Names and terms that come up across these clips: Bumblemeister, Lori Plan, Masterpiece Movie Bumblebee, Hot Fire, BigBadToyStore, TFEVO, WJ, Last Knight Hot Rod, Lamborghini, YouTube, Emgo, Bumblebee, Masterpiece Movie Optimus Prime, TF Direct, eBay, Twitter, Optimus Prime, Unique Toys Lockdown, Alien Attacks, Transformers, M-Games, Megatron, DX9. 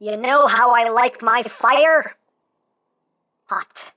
You know how I like my fire? Hot.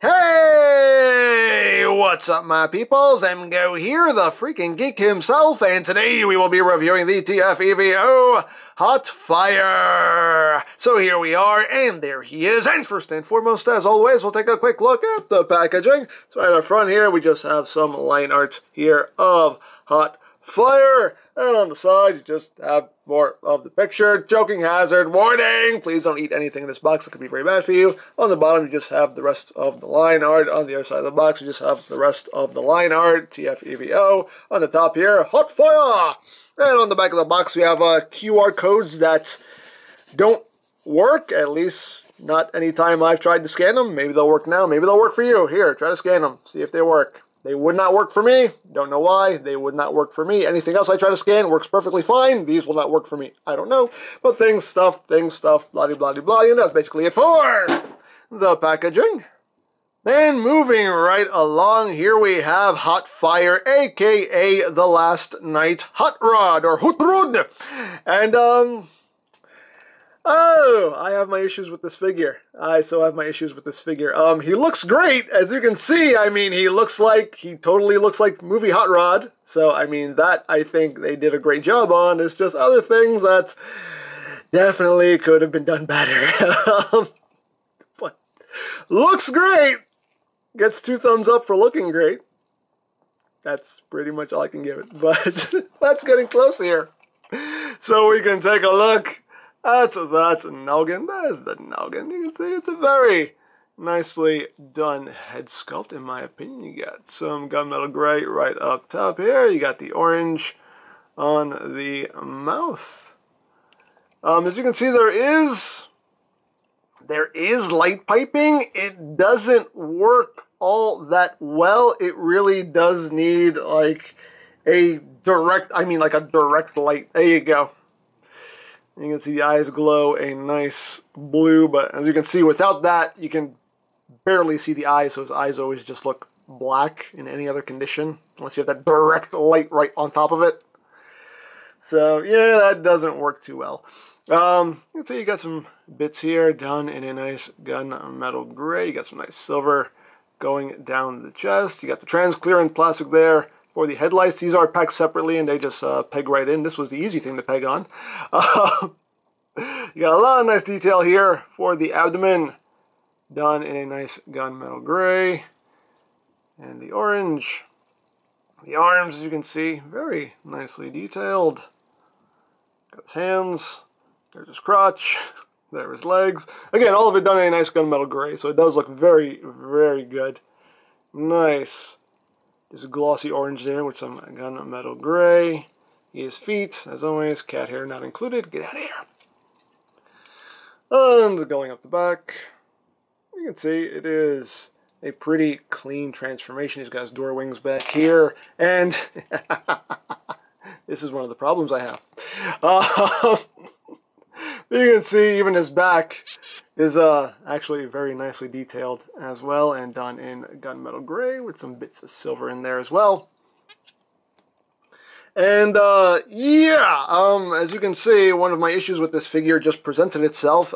Hey! What's up, my peoples? Emgo here, the freaking geek himself, and today we will be reviewing the TFEVO Hot Fire! So here we are, and there he is, and first and foremost, as always, we'll take a quick look at the packaging. So right up front here, we just have some line art here of Hot Fire, and on the side, you just have more of the picture. Choking hazard warning! Please don't eat anything in this box, it could be very bad for you. On the bottom, you just have the rest of the line art. On the other side of the box, you just have the rest of the line art, TFEVO. On the top here, Hot Fire! And on the back of the box, we have QR codes that don't work, at least not any time I've tried to scan them. Maybe they'll work now, maybe they'll work for you. Here, try to scan them, see if they work. They would not work for me. Don't know why. They would not work for me. Anything else I try to scan works perfectly fine. These will not work for me. I don't know. But things, stuff, blah-de-blah-de-blah. And that's basically it for the packaging. And moving right along, here we have Hot Fire, a.k.a. the Last Knight Hot Rod, or Hot Rod. And, oh, I have my issues with this figure. I so have my issues with this figure. He looks great, as you can see. I mean, he totally looks like movie Hot Rod. So, I mean, that I think they did a great job on. It's just other things that definitely could have been done better. But looks great. Gets 2 thumbs up for looking great. That's pretty much all I can give it. But that's getting close here. So we can take a look. That's noggin. There's the noggin. You can see it's a very nicely done head sculpt, in my opinion. You got some gunmetal gray right up top here. You got the orange on the mouth. As you can see, there is light piping. It doesn't work all that well. It really does need like a direct. I mean, like a direct light. There you go. You can see the eyes glow a nice blue, but as you can see, without that, you can barely see the eyes, so his eyes always just look black in any other condition, unless you have that direct light right on top of it. So, yeah, that doesn't work too well. You can see you got some bits here done in a nice gunmetal gray. You got some nice silver going down the chest. You got the transparent plastic there. Or the headlights, these are packed separately and they just peg right in. This was the easy thing to peg on. You got a lot of nice detail here for the abdomen, done in a nice gunmetal gray. And the orange. The arms, as you can see, very nicely detailed. Got his hands, there's his crotch, there his legs. Again, all of it done in a nice gunmetal gray, so it does look very, very good. Nice. There's a glossy orange there with some gunmetal gray. His feet, as always, cat hair not included. Get out of here. And going up the back, you can see it is a pretty clean transformation. He's got his door wings back here. And this is one of the problems I have. You can see even his back is actually very nicely detailed as well and done in gunmetal gray with some bits of silver in there as well. And as you can see, one of my issues with this figure just presented itself.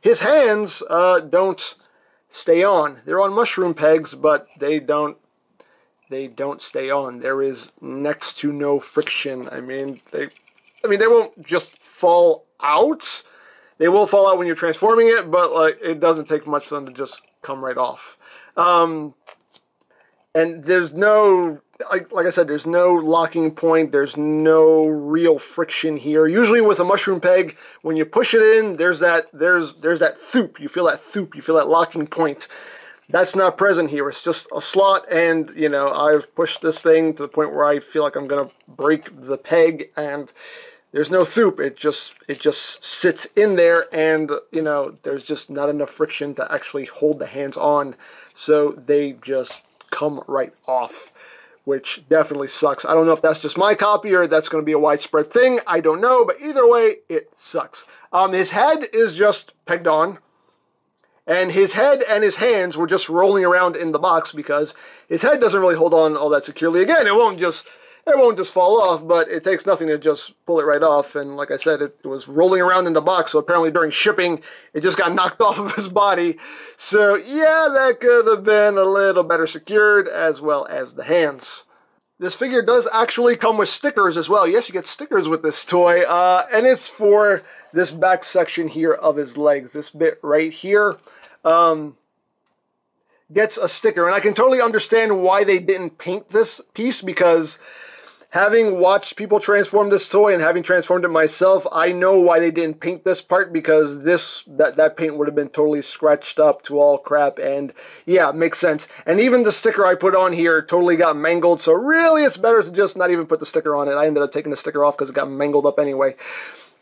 His hands don't stay on. They're on mushroom pegs, but they don't stay on. There is next to no friction. I mean they won't just fall out. They will fall out when you're transforming it, but like it doesn't take much for them to just come right off. And there's no, like I said, there's no locking point. There's no real friction here. Usually with a mushroom peg, when you push it in, there's that thoop. You feel that thoop. You feel that locking point. That's not present here. It's just a slot, and you know I've pushed this thing to the point where I feel like I'm gonna break the peg and. There's no thoop, it just sits in there and, you know, there's just not enough friction to actually hold the hands on, so they just come right off, which definitely sucks. I don't know if that's just my copy or that's going to be a widespread thing, I don't know, but either way, it sucks. His head is just pegged on, And his head and his hands were just rolling around in the box because his head doesn't really hold on all that securely. Again, it won't just fall off, but it takes nothing to just pull it right off. And like I said, it was rolling around in the box, so apparently during shipping, it just got knocked off of his body. So yeah, that could have been a little better secured, as well as the hands. This figure does actually come with stickers as well. Yes, you get stickers with this toy, and it's for this back section here of his legs. This bit right here gets a sticker, and I can totally understand why they didn't paint this piece, because having watched people transform this toy and having transformed it myself, I know why they didn't paint this part, because that paint would have been totally scratched up to all crap, and yeah, makes sense. And even the sticker I put on here totally got mangled, so really it's better to just not even put the sticker on it. I ended up taking the sticker off because it got mangled up anyway.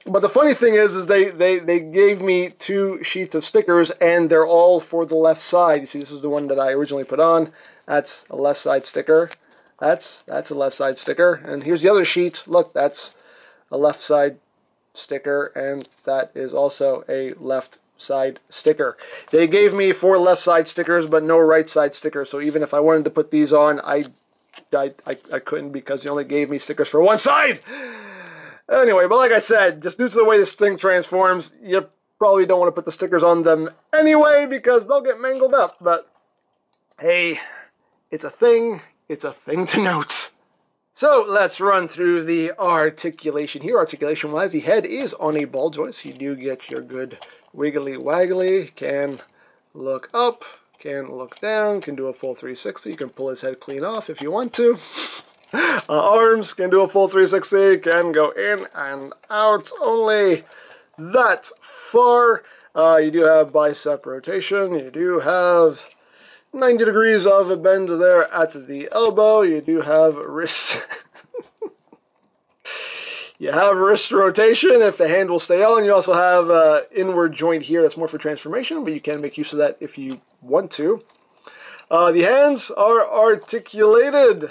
But the funny thing is they gave me two sheets of stickers, and they're all for the left side. You see, this is the one that I originally put on. That's a left side sticker. That's a left side sticker, and here's the other sheet. Look, that's a left side sticker, and that is also a left side sticker. They gave me four left side stickers, but no right side stickers. So even if I wanted to put these on, I couldn't, because they only gave me stickers for one side. Anyway, but like I said, just due to the way this thing transforms, you probably don't want to put the stickers on them anyway, because they'll get mangled up. But hey, it's a thing. It's a thing to note. So let's run through the articulation here. Articulation-wise, the head is on a ball joint, so you do get your good wiggly-waggly. Can look up, can look down, can do a full 360. You can pull his head clean off if you want to. Arms can do a full 360, can go in and out only that far. You do have bicep rotation. You do have 90 degrees of a bend there at the elbow. You do have wrist. You have wrist rotation if the hand will stay on. You also have inward joint here. That's more for transformation, but you can make use of that if you want to. The hands are articulated.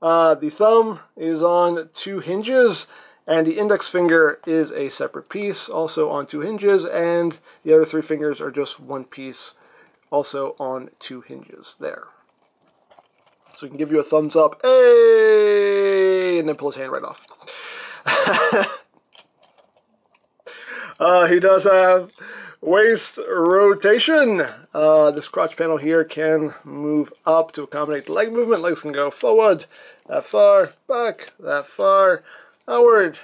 The thumb is on two hinges, and the index finger is a separate piece, also on two hinges, and the other three fingers are just one piece, also on two hinges there. So we can give you a thumbs up, hey, and then pull his hand right off. He does have waist rotation. This crotch panel here can move up to accommodate the leg movement. Legs can go forward, that far, back, that far, outward,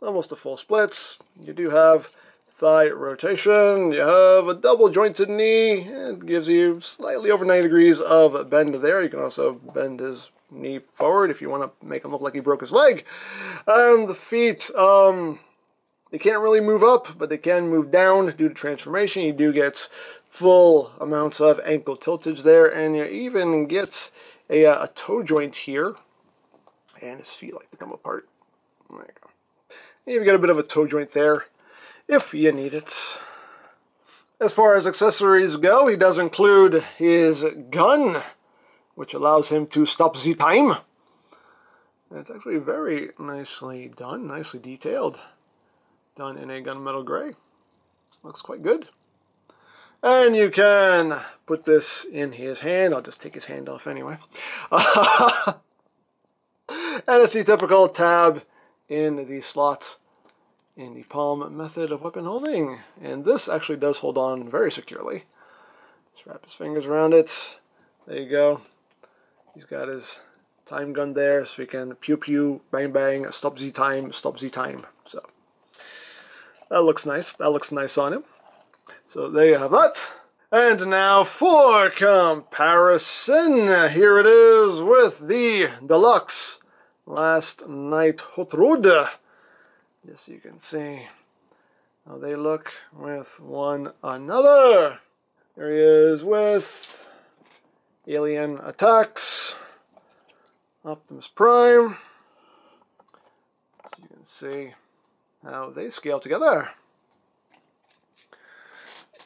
almost a full splits. You do have thigh rotation. You have a double jointed knee. It gives you slightly over 90 degrees of a bend there. You can also bend his knee forward if you want to make him look like he broke his leg. And the feet, they can't really move up, but they can move down due to transformation. You do get full amounts of ankle tiltage there, and you even get a toe joint here. And his feet like to come apart. There you go. And you've got a bit of a toe joint there if you need it. As far as accessories go, he does include his gun, which allows him to stop the time. And it's actually very nicely done, nicely detailed. Done in a gunmetal gray. Looks quite good. And you can put this in his hand. I'll just take his hand off anyway. And it's the typical tab in the slot in the palm method of weapon holding. And this actually does hold on very securely. Just wrap his fingers around it. There you go. He's got his time gun there, so he can pew pew, bang bang, stop the time, stop the time. So that looks nice. That looks nice on him. So there you have that. And now for comparison, here it is with the Deluxe Last Knight Hot Rod. Yes, you can see how they look with one another. There he is with Alien Attacks, Optimus Prime. As you can see how they scale together.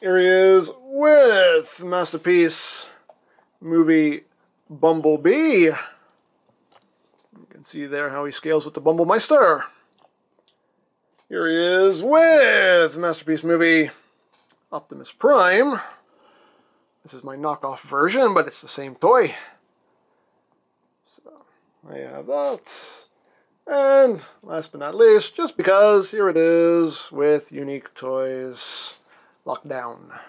Here he is with Masterpiece Movie Bumblebee. You can see there how he scales with the Bumblemeister. Here he is with Masterpiece Movie Optimus Prime. This is my knockoff version, but it's the same toy. So I have that. And last but not least, just because, here it is with Unique Toys Lockdown.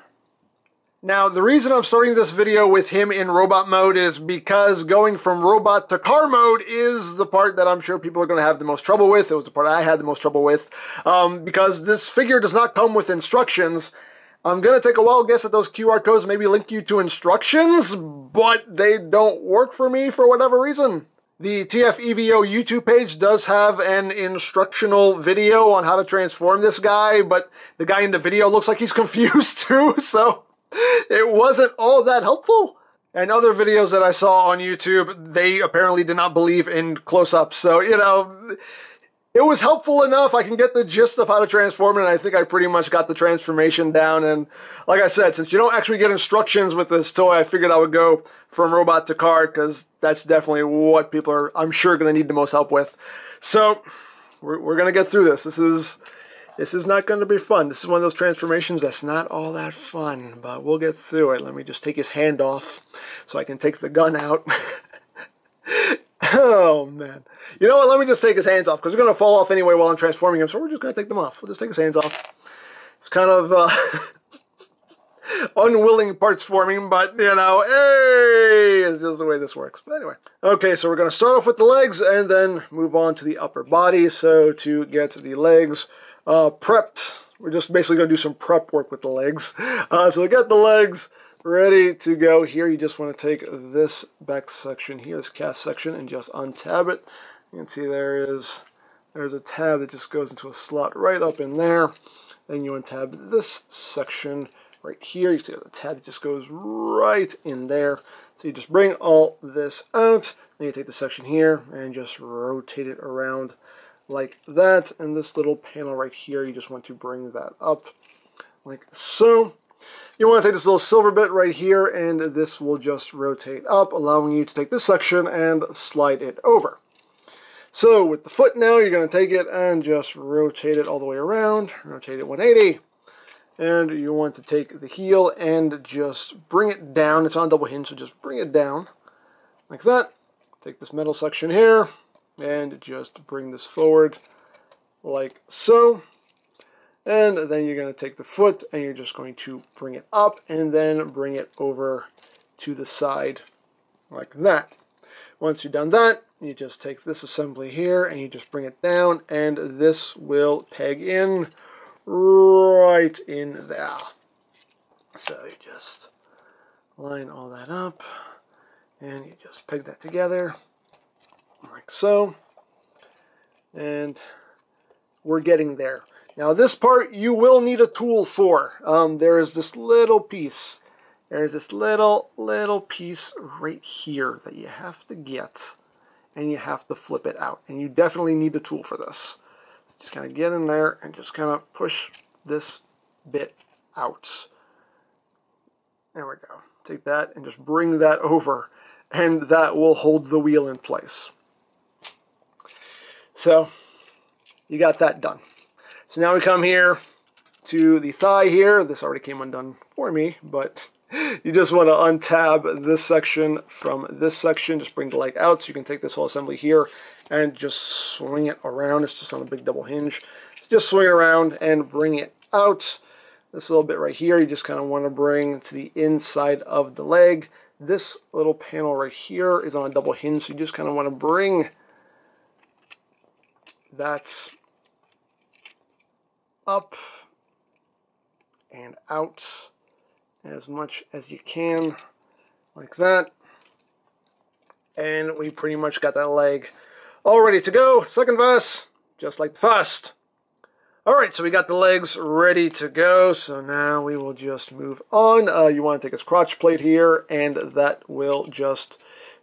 Now, the reason I'm starting this video with him in robot mode is because going from robot to car mode is the part that I'm sure people are going to have the most trouble with. It was the part I had the most trouble with, because this figure does not come with instructions. I'm going to take a wild guess at those QR codes, maybe link you to instructions, but they don't work for me for whatever reason. The TFEVO YouTube page does have an instructional video on how to transform this guy, but the guy in the video looks like he's confused too, so it wasn't all that helpful. And other videos that I saw on YouTube, they apparently did not believe in close-ups. So, you know, it was helpful enough. I can get the gist of how to transform it, and I think I pretty much got the transformation down. And like I said, since you don't actually get instructions with this toy, I figured I would go from robot to car, because that's definitely what people are, I'm sure, going to need the most help with. So, we're going to get through this. This is not going to be fun. This is one of those transformations that's not all that fun, but we'll get through it. Let me just take his hand off so I can take the gun out. Oh, man. You know what? Let me just take his hands off, because they're going to fall off anyway while I'm transforming him, so we're just going to take them off. We'll just take his hands off. It's kind of unwilling parts forming, but, you know, hey, it's just the way this works. But anyway. Okay, so we're going to start off with the legs and then move on to the upper body. So to get to the legs prepped, we're just basically going to do some prep work with the legs. So to get the legs ready to go here, you just want to take this back section here, this cast section, and just untab it. You can see there's a tab that just goes into a slot right up in there. Then you untab this section right here. You see the tab that just goes right in there. So you just bring all this out, then you take the section here and just rotate it around like that, and this little panel right here, you just want to bring that up like so. You want to take this little silver bit right here, and this will just rotate up, allowing you to take this section and slide it over. So with the foot now, you're going to take it and just rotate it all the way around, rotate it 180, and you want to take the heel and just bring it down. It's on double hinge, so just bring it down like that. Take this metal section here and just bring this forward like so. And then you're going to take the foot and you're just going to bring it up and then bring it over to the side like that. Once you've done that, you just take this assembly here and you just bring it down, and this will peg in right in there. So you just line all that up and you just peg that together like so. And we're getting there. Now this part you will need a tool for. There is this little piece. There's this little piece right here that you have to get, and you have to flip it out. And you definitely need a tool for this. So just kind of get in there and just kind of push this bit out. There we go. Take that and just bring that over, and that will hold the wheel in place. So you got that done. So now we come here to the thigh here. This already came undone for me, but you just want to untab this section from this section. Just bring the leg out so you can take this whole assembly here and just swing it around. It's just on a big double hinge. Just swing it around and bring it out. This little bit right here, you just kind of want to bring to the inside of the leg. This little panel right here is on a double hinge, so you just kind of want to bring that up and out as much as you can like that, and we pretty much got that leg all ready to go. Second verse, just like the first. All right, so we got the legs ready to go, so now we will just move on. You want to take his crotch plate here, and that will just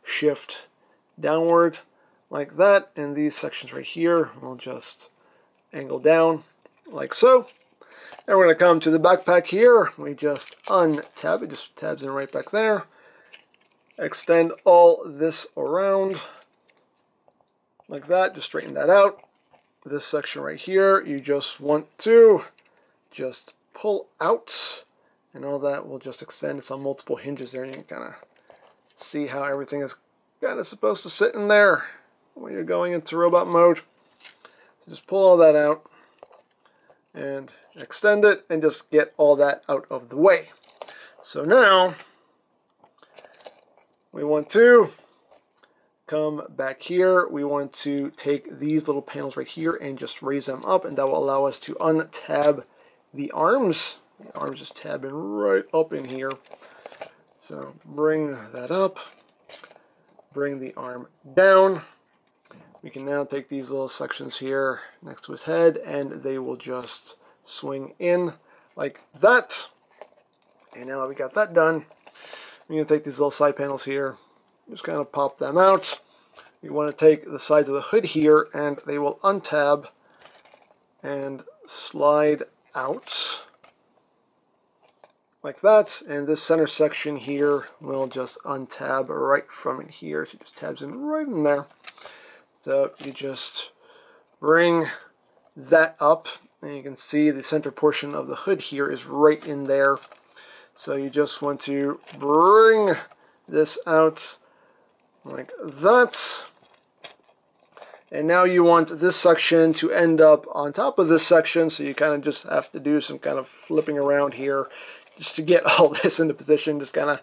shift downward like that, and these sections right here will just angle down like so. And we're going to come to the backpack here. We just untab it, just tabs in right back there. Extend all this around like that, just straighten that out. This section right here, you just want to just pull out and all that will just extend. It's on multiple hinges there, and you can kind of see how everything is kind of supposed to sit in there when you're going into robot mode. Just pull all that out and extend it and just get all that out of the way. So now we want to come back here. We want to take these little panels right here and just raise them up, and that will allow us to untab the arms. The arms is tabbing right up in here. So bring that up, bring the arm down. We can now take these little sections here next to his head, and they will just swing in like that. And now that we got that done, we're going to take these little side panels here, just kind of pop them out. We want to take the sides of the hood here, and they will untab and slide out like that. And this center section here will just untab right from in here. So it just tabs in right in there. So you just bring that up, and you can see the center portion of the hood here is right in there. So you just want to bring this out like that. And now you want this section to end up on top of this section, so you kind of just have to do some kind of flipping around here just to get all this into position. Just kind of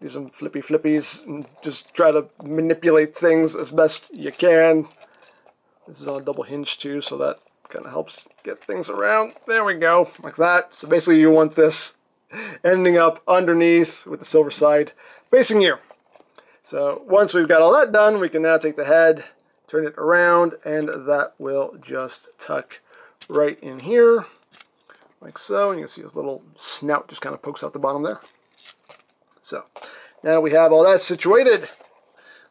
do some flippies and just try to manipulate things as best you can. This is on a double hinge too, so that kind of helps get things around. There we go, like that. So basically you want this ending up underneath with the silver side facing you. So once we've got all that done, we can now take the head, turn it around, and that will just tuck right in here, like so. And you can see his little snout just kind of pokes out the bottom there. So now we have all that situated.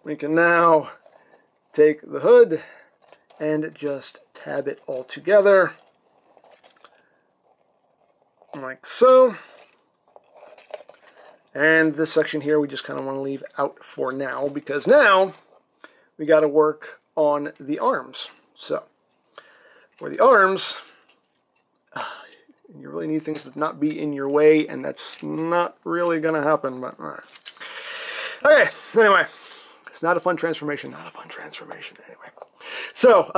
We can now take the hood and just tab it all together like so. And this section here we just kind of want to leave out for now, because now we got to work on the arms. So for the arms, you really need things to not be in your way, and that's not really going to happen, but all right. Okay, anyway, it's not a fun transformation, anyway. So,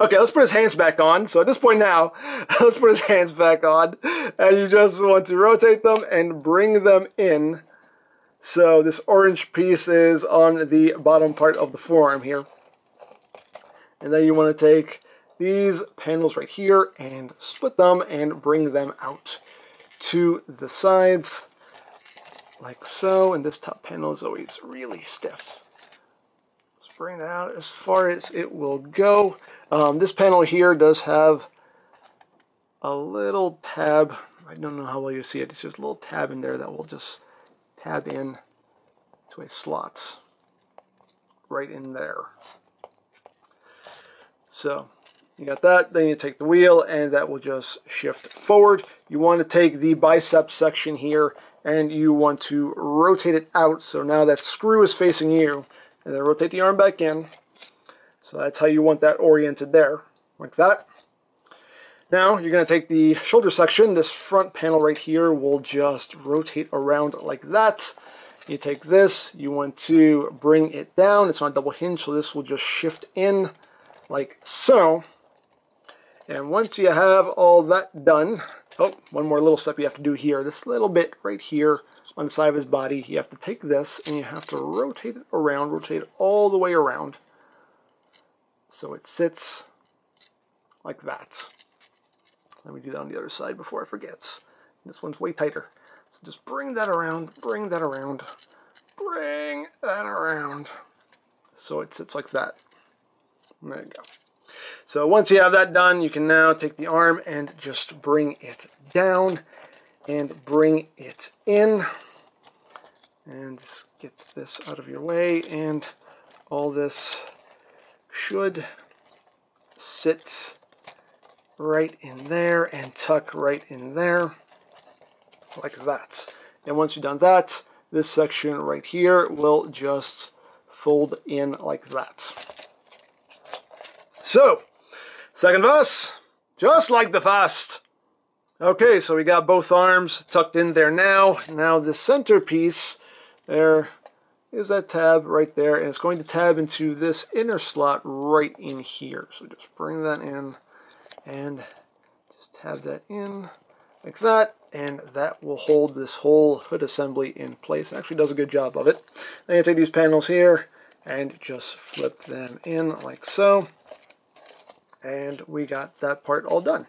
okay, let's put his hands back on. So at this point now, let's put his hands back on, and you just want to rotate them and bring them in. So this orange piece is on the bottom part of the forearm here. And then you want to take these panels right here and split them and bring them out to the sides like so. And this top panel is always really stiff. Let's bring that out as far as it will go. This panel here does have a little tab. I don't know how well you see it. It's just a little tab in there that will just tab in to a slot right in there. So you got that, then you take the wheel, and that will just shift forward. You want to take the bicep section here, and you want to rotate it out. So now that screw is facing you, and then rotate the arm back in. So that's how you want that oriented there, like that. Now you're going to take the shoulder section. This front panel right here will just rotate around like that. You take this, you want to bring it down. It's on a double hinge, so this will just shift in like so. And once you have all that done, oh, one more little step you have to do here. This little bit right here on the side of his body, you have to take this and you have to rotate it around, rotate it all the way around, so it sits like that. Let me do that on the other side before I forget. This one's way tighter. So just bring that around, bring that around, bring that around, so it sits like that. There you go. So once you have that done, you can now take the arm and just bring it down and bring it in. And just get this out of your way, and all this should sit right in there and tuck right in there like that. And once you've done that, this section right here will just fold in like that. So, second verse, just like the first. Okay, so we got both arms tucked in there now. Now the centerpiece, there is that tab right there, and it's going to tab into this inner slot right in here. So just bring that in and just tab that in like that, and that will hold this whole hood assembly in place. It actually does a good job of it. Then you take these panels here and just flip them in like so, and we got that part all done.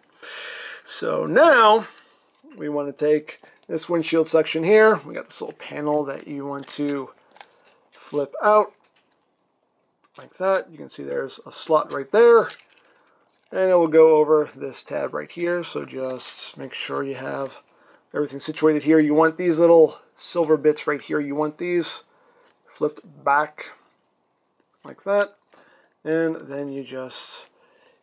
So now we want to take this windshield section here. We got this little panel that you want to flip out like that. You can see there's a slot right there, and it will go over this tab right here. So just make sure you have everything situated here. You want these little silver bits right here. You want these flipped back like that, and then you just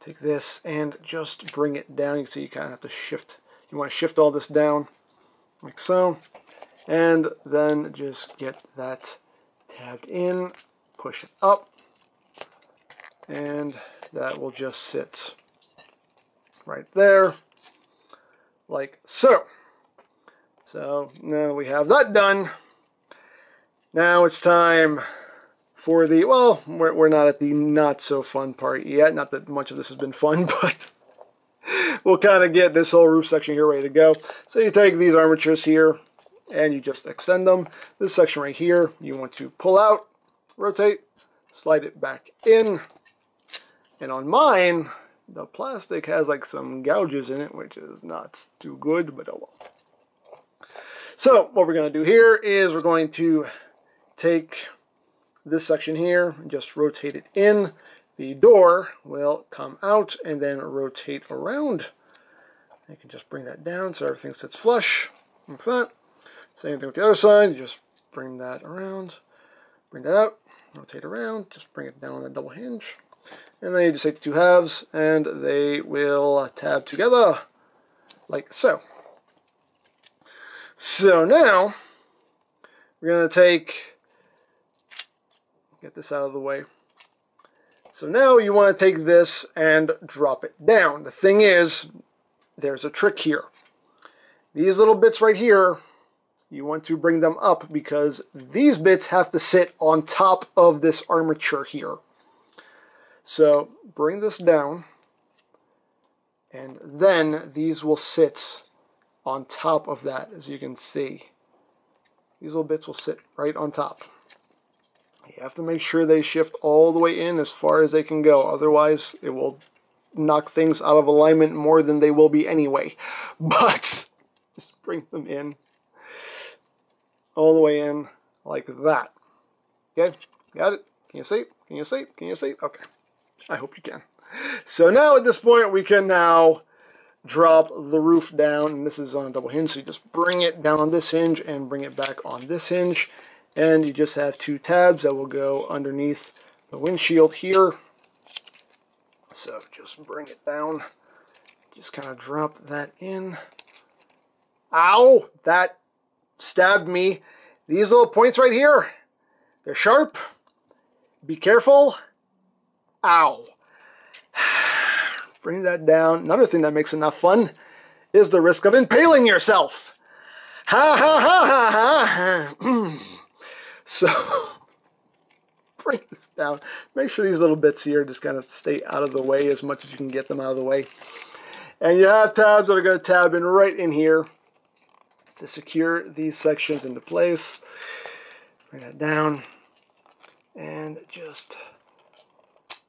take this and just bring it down. You can see you kind of have to shift. You want to shift all this down like so, and then just get that tabbed in, push it up, and that will just sit right there like so. So now we have that done. Now it's time for the, well, we're not at the not so fun part yet. Not that much of this has been fun, but we'll kind of get this whole roof section here ready to go. So you take these armatures here and you just extend them. This section right here, you want to pull out, rotate, slide it back in. And on mine, the plastic has like some gouges in it, which is not too good, but oh well. So what we're going to do here is we're going to take this section here and just rotate it in. The door will come out and then rotate around. You can just bring that down so everything sits flush like that. Same thing with the other side. You just bring that around, bring that out, rotate around, just bring it down on that double hinge, and then you just take the two halves and they will tab together like so. So now we're going to take, get this out of the way. So now you want to take this and drop it down. The thing is, there's a trick here. These little bits right here, you want to bring them up because these bits have to sit on top of this armature here. So bring this down, and then these will sit on top of that, as you can see. These little bits will sit right on top. You have to make sure they shift all the way in as far as they can go. Otherwise, it will knock things out of alignment more than they will be anyway. But just bring them in all the way in like that. Okay, got it? Can you see? Can you see? Can you see? Okay, I hope you can. So now at this point, we can now drop the roof down. And this is on a double hinge, so you just bring it down on this hinge and bring it back on this hinge. And you just have two tabs that will go underneath the windshield here. So just bring it down. Just kind of drop that in. Ow! That stabbed me. These little points right here, they're sharp. Be careful. Ow. Bring that down. Another thing that makes it not fun is the risk of impaling yourself. Ha ha ha ha ha. So, bring this down. Make sure these little bits here just kind of stay out of the way as much as you can get them out of the way. And you have tabs that are going to tab in right in here to secure these sections into place. Bring that down and just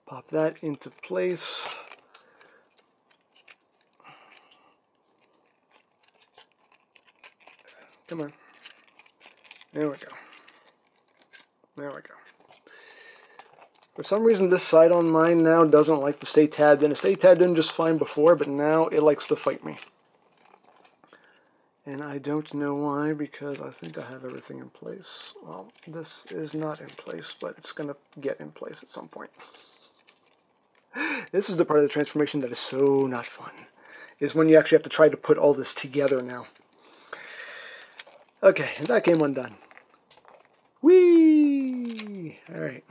pop that into place. Come on. There we go. There we go. For some reason, this side on mine now doesn't like to stay tabbed in. It stayed tabbed in just fine before, but now it likes to fight me. And I don't know why, because I think I have everything in place. Well, this is not in place, but it's going to get in place at some point. This is the part of the transformation that is so not fun, is when you actually have to try to put all this together now. Okay, and that came undone. Whee! All right.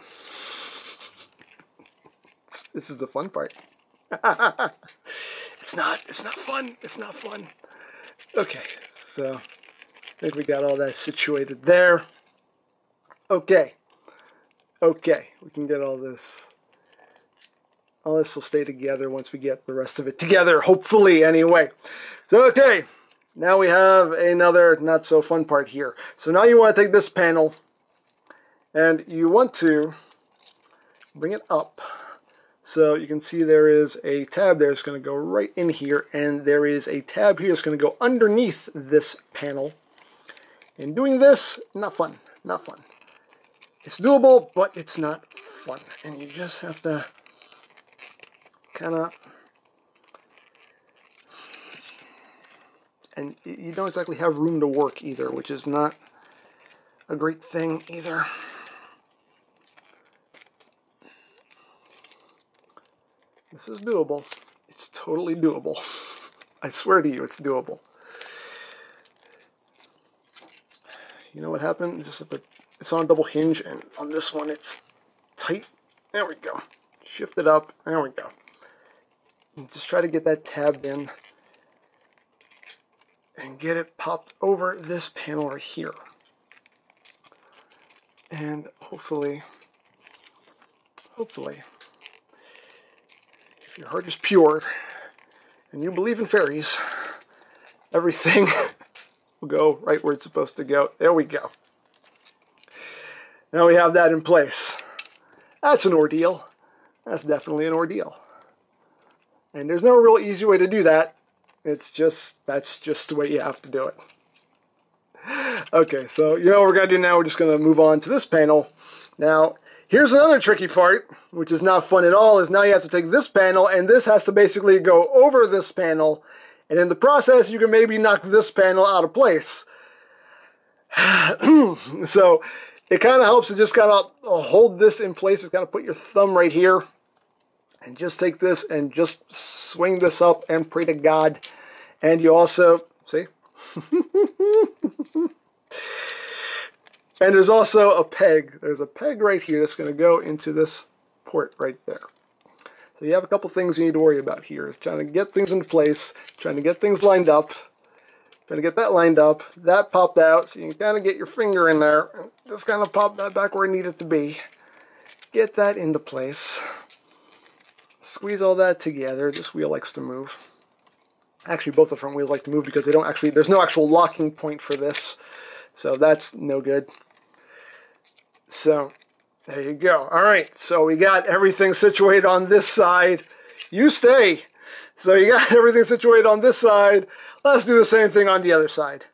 This is the fun part. It's not fun. It's not fun. Okay, so I think we got all that situated there. Okay, we can get all this. All this will stay together once we get the rest of it together, hopefully, anyway. So, okay, now we have another not-so-fun part here. So now you want to take this panel, and you want to bring it up. So you can see there is a tab there that's going to go right in here, and there is a tab here that's going to go underneath this panel. And doing this, not fun, not fun. It's doable, but it's not fun, and you just have to and you don't exactly have room to work either, which is not a great thing either. This is doable. It's totally doable. I swear to you, it's doable. You know what happened? Just that it's on a double hinge, and on this one it's tight. There we go. Shift it up. There we go. Just try to get that tab in and get it popped over this panel right here, and hopefully if your heart is pure and you believe in fairies, everything will go right where it's supposed to go. There we go. Now we have that in place. That's an ordeal. That's definitely an ordeal. And there's no real easy way to do that. It's just, that's just the way you have to do it. Okay, so you know what we're going to do now? We're just going to move on to this panel. Now, here's another tricky part, which is not fun at all, is now you have to take this panel, and this has to basically go over this panel. And in the process, you can maybe knock this panel out of place. So it kind of helps to just kind of hold this in place. Just kind of put your thumb right here. And just take this and just swing this up and pray to God. And you also, see? And there's also a peg. There's a peg right here that's going to go into this port right there. So you have a couple things you need to worry about here. It's trying to get things into place, trying to get things lined up, trying to get that lined up. That popped out, so you can kind of get your finger in there and just kind of pop that back where it needed to be. Get that into place. Squeeze all that together. This wheel likes to move. Actually, both the front wheels like to move because they don't actually, there's no actual locking point for this. So that's no good. So there you go. All right. So we got everything situated on this side. You stay. So you got everything situated on this side. Let's do the same thing on the other side.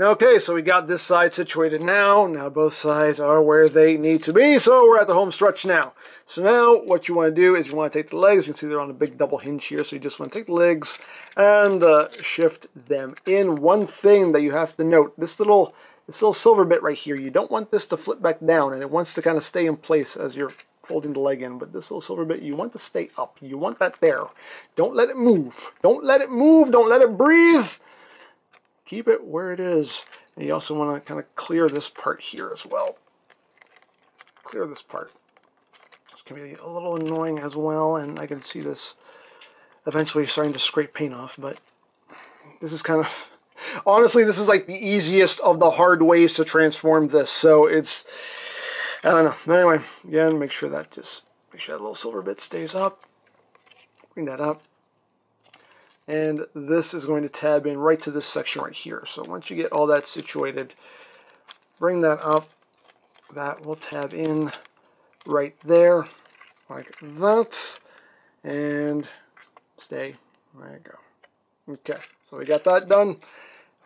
Okay, so we got this side situated now. Now both sides are where they need to be, so we're at the home stretch now. So now what you want to do is you want to take the legs. You can see they're on a big double hinge here, so you just want to take the legs and shift them in. One thing that you have to note, this little silver bit right here, you don't want this to flip back down, and it wants to kind of stay in place as you're folding the leg in, but this little silver bit, you want to stay up. You want that there. Don't let it move. Don't let it move. Don't let it breathe. Keep it where it is. And you also want to kind of clear this part here as well. Clear this part. It's going to be a little annoying as well, and I can see this eventually starting to scrape paint off, but this is kind of, honestly, this is like the easiest of the hard ways to transform this, so it's, I don't know. But anyway, again, make sure that little silver bit stays up. Bring that up. And this is going to tab in right to this section right here. So once you get all that situated, bring that up. That will tab in right there, like that. And stay. There you go. Okay, so we got that done.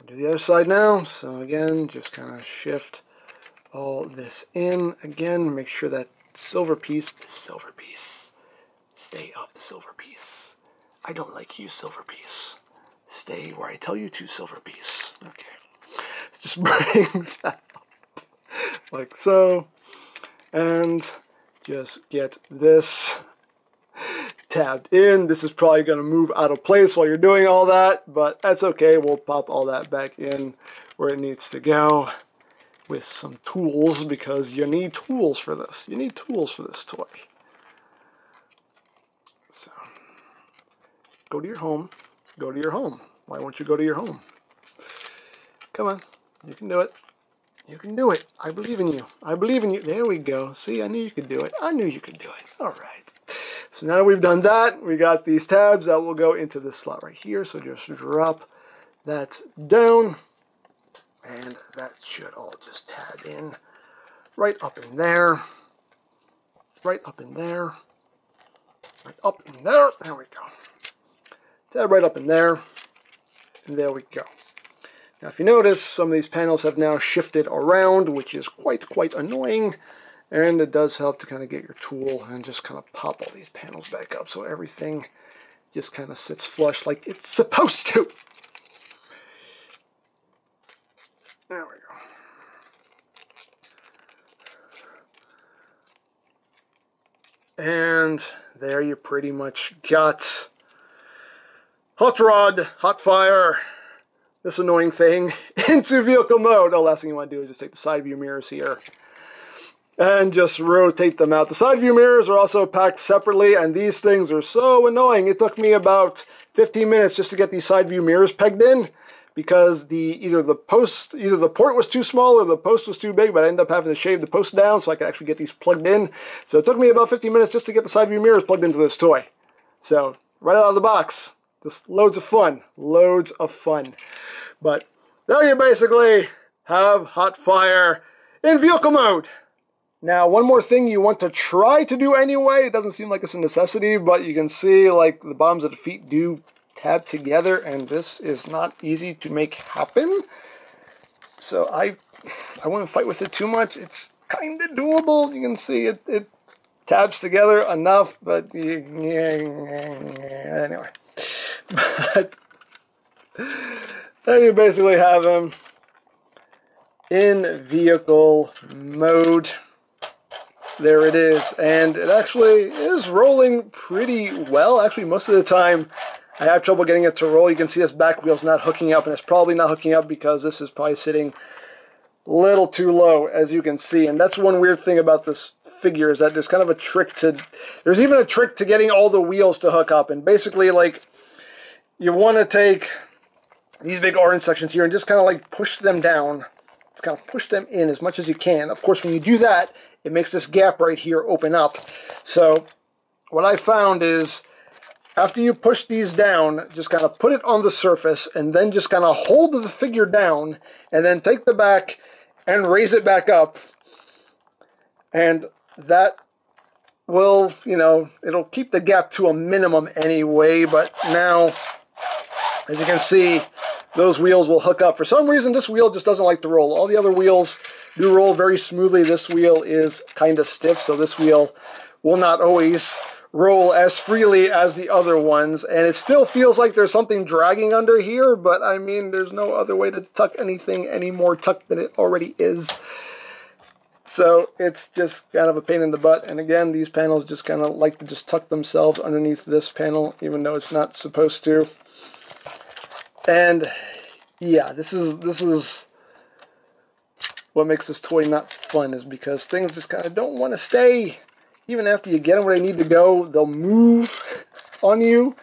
I'll do the other side now. So again, just kind of shift all this in. Again, make sure that silver piece, stay up, silver piece. I don't like you, silver piece. Stay where I tell you to, silver piece. Okay. Just bring that up like so. And just get this tabbed in. This is probably going to move out of place while you're doing all that, but that's okay. We'll pop all that back in where it needs to go with some tools, because you need tools for this. You need tools for this toy. So. Go to your home. Go to your home. Why won't you go to your home? Come on. You can do it. You can do it. I believe in you. I believe in you. There we go. See, I knew you could do it. I knew you could do it. All right. So now that we've done that, we got these tabs that will go into this slot right here. So just drop that down. And that should all just tab in right up in there. Right up in there. Right up in there. There we go. Tab right up in there. And there we go. Now, if you notice, some of these panels have now shifted around, which is quite annoying. And it does help to kind of get your tool and just kind of pop all these panels back up so everything just kind of sits flush like it's supposed to. There we go. And there you pretty much got Hot Rod, Hot Fire, this annoying thing, into vehicle mode. Oh, last thing you want to do is just take the side view mirrors here and just rotate them out. The side view mirrors are also packed separately, and these things are so annoying. It took me about 15 minutes just to get these side view mirrors pegged in because either the port was too small or the post was too big, but I ended up having to shave the post down so I could actually get these plugged in. So it took me about 15 minutes just to get the side view mirrors plugged into this toy. So right out of the box. Just loads of fun. Loads of fun. But there you basically have Hot Fire in vehicle mode. Now, one more thing you want to try to do anyway. It doesn't seem like it's a necessity, but you can see like the bottoms of the feet do tab together, and this is not easy to make happen. So I wouldn't fight with it too much. It's kind of doable. You can see it tabs together enough, but anyway. But there you basically have him in vehicle mode. There it is, and it actually is rolling pretty well. Actually, most of the time I have trouble getting it to roll. You can see this back wheel's not hooking up, and it's probably not hooking up because this is probably sitting a little too low, as you can see. And that's one weird thing about this figure, is that there's even a trick to getting all the wheels to hook up. And basically, like, you want to take these big orange sections here and just kind of like push them down. Just kind of push them in as much as you can. Of course, when you do that, it makes this gap right here open up. So what I found is after you push these down, just kind of put it on the surface and then just kind of hold the figure down and then take the back and raise it back up. And that will, you know, it'll keep the gap to a minimum anyway, but now, as you can see, those wheels will hook up. For some reason, this wheel just doesn't like to roll. All the other wheels do roll very smoothly. This wheel is kind of stiff, so this wheel will not always roll as freely as the other ones. And it still feels like there's something dragging under here, but I mean, there's no other way to tuck anything any more tucked than it already is. So it's just kind of a pain in the butt. And again, these panels just kind of like to just tuck themselves underneath this panel, even though it's not supposed to. And yeah, this is what makes this toy not fun, is because things just kind of don't want to stay. Even after you get them where they need to go, they'll move on you.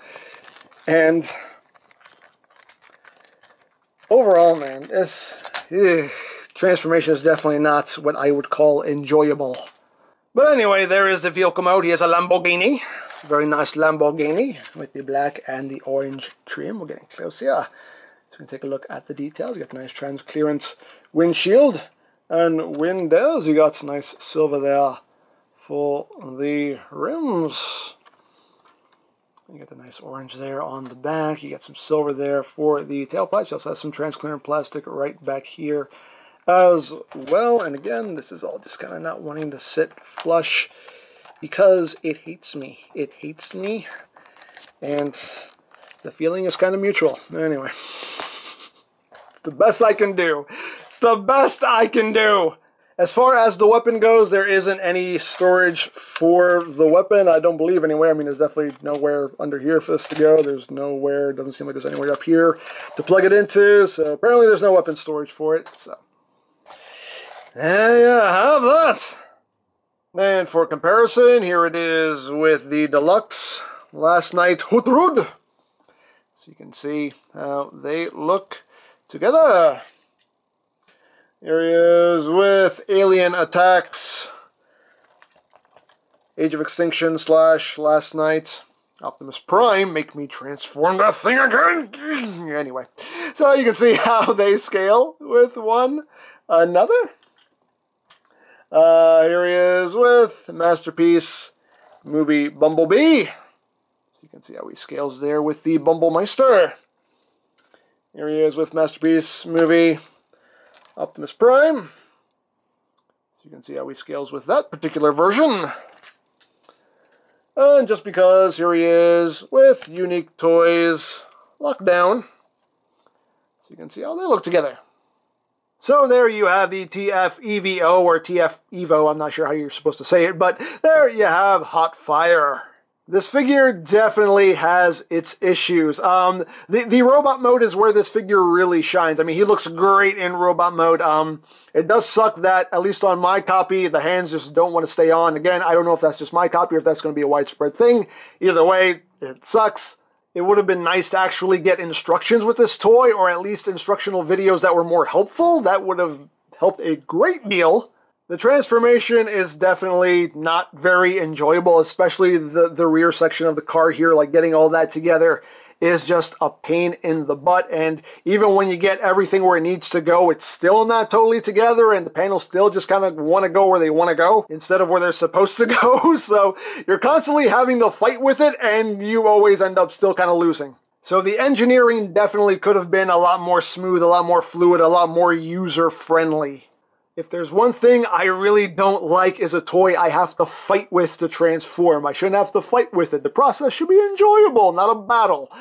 And overall, man, this transformation is definitely not what I would call enjoyable. But anyway, there is the vehicle mode. Here's a Lamborghini. Very nice Lamborghini with the black and the orange trim. We're getting close here. So we can take a look at the details. You got nice transparent windshield and windows. You got nice silver there for the rims. You got the nice orange there on the back. You got some silver there for the tailpipe. You also have some transparent plastic right back here as well. And again, this is all just kind of not wanting to sit flush, because it hates me. It hates me. And the feeling is kind of mutual. Anyway. It's the best I can do. It's the best I can do. As far as the weapon goes, there isn't any storage for the weapon. I don't believe anywhere. I mean, there's definitely nowhere under here for this to go. There's nowhere. It doesn't seem like there's anywhere up here to plug it into. So apparently there's no weapon storage for it. So. Yeah, have that. And for comparison, here it is with the Deluxe Last Knight Hot Rod. So you can see how they look together. Here he is with Alien Attacks, Age of Extinction / Last Knight, Optimus Prime, make me transform that thing again! Anyway, so you can see how they scale with one another. Here he is with Masterpiece Movie Bumblebee. So you can see how he scales there with the Bumblemeister. Here he is with Masterpiece Movie Optimus Prime. So you can see how he scales with that particular version. And just because, here he is with Unique Toys Lockdown. So you can see how they look together. So there you have the TFEVO, or TFEVO, I'm not sure how you're supposed to say it, but there you have Hot Fire. This figure definitely has its issues. The robot mode is where this figure really shines. I mean, he looks great in robot mode. It does suck that, at least on my copy, the hands just don't want to stay on. Again, I don't know if that's just my copy or if that's going to be a widespread thing. Either way, it sucks. It would have been nice to actually get instructions with this toy, or at least instructional videos that were more helpful. That would have helped a great deal. The transformation is definitely not very enjoyable, especially the rear section of the car here. Like, getting all that together is just a pain in the butt. And even when you get everything where it needs to go, it's still not totally together, and the panels still just kind of want to go where they want to go instead of where they're supposed to go. So you're constantly having to fight with it, and you always end up still kind of losing. So the engineering definitely could have been a lot more smooth, a lot more fluid, a lot more user-friendly. If there's one thing I really don't like is a toy I have to fight with to transform. I shouldn't have to fight with it. The process should be enjoyable, not a battle.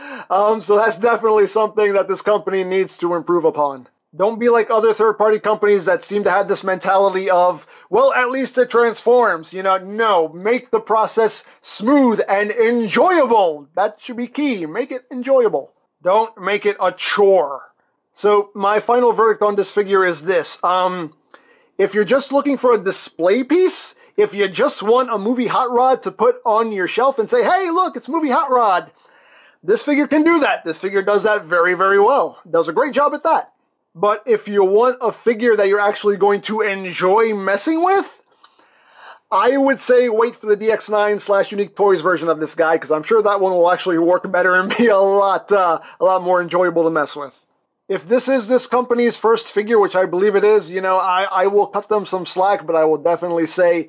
So that's definitely something that this company needs to improve upon. Don't be like other third-party companies that seem to have this mentality of, well, at least it transforms. You know, no. Make the process smooth and enjoyable. That should be key. Make it enjoyable. Don't make it a chore. So my final verdict on this figure is this. If you're just looking for a display piece, if you just want a movie hot rod to put on your shelf and say, hey, look, it's movie hot rod, this figure can do that. This figure does that very, very well. Does a great job at that. But if you want a figure that you're actually going to enjoy messing with, I would say wait for the DX9 / Unique Toys version of this guy, because I'm sure that one will actually work better and be a lot more enjoyable to mess with. If this is this company's first figure, which I believe it is, you know, I will cut them some slack, but I will definitely say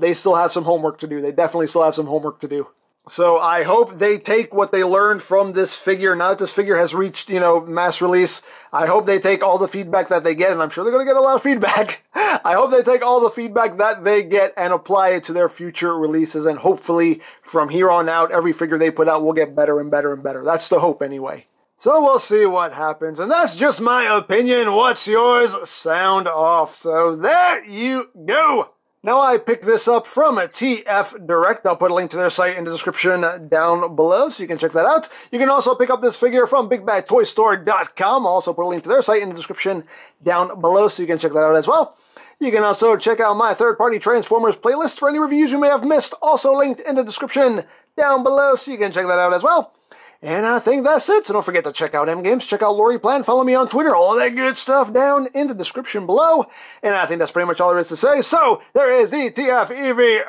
they still have some homework to do. They definitely still have some homework to do. So I hope they take what they learned from this figure. Now that this figure has reached, you know, mass release, I hope they take all the feedback that they get, and I'm sure they're going to get a lot of feedback. I hope they take all the feedback that they get and apply it to their future releases, and hopefully from here on out, every figure they put out will get better and better and better. That's the hope anyway. So we'll see what happens. And that's just my opinion. What's yours? Sound off. So there you go. Now I picked this up from a TF Direct. I'll put a link to their site in the description down below so you can check that out. You can also pick up this figure from BigBadToyStore.com. I'll also put a link to their site in the description down below so you can check that out as well. You can also check out my third-party Transformers playlist for any reviews you may have missed. Also linked in the description down below so you can check that out as well. And I think that's it, so don't forget to check out M-Games, check out Lori Plan, follow me on Twitter, all that good stuff down in the description below. And I think that's pretty much all there is to say. So, there is the TFEVO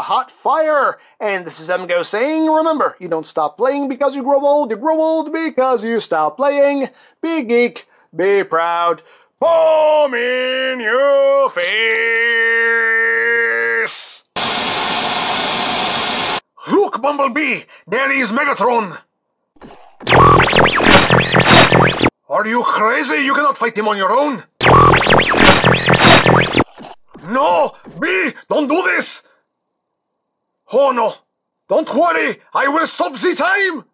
Hot Fire, and this is Emgo saying, remember, you don't stop playing because you grow old because you stop playing. Be geek, be proud, boom in your face! Look, Bumblebee, there is Megatron! Are you crazy? You cannot fight him on your own! No! Bee! Don't do this! Oh no! Don't worry! I will stop the time!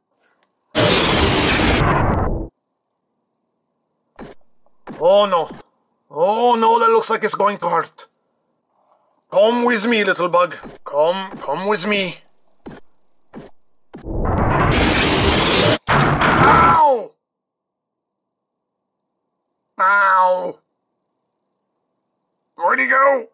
Oh no! Oh no, that looks like it's going to hurt! Come with me, little bug! Come with me! Ow! Ow! Where'd he go?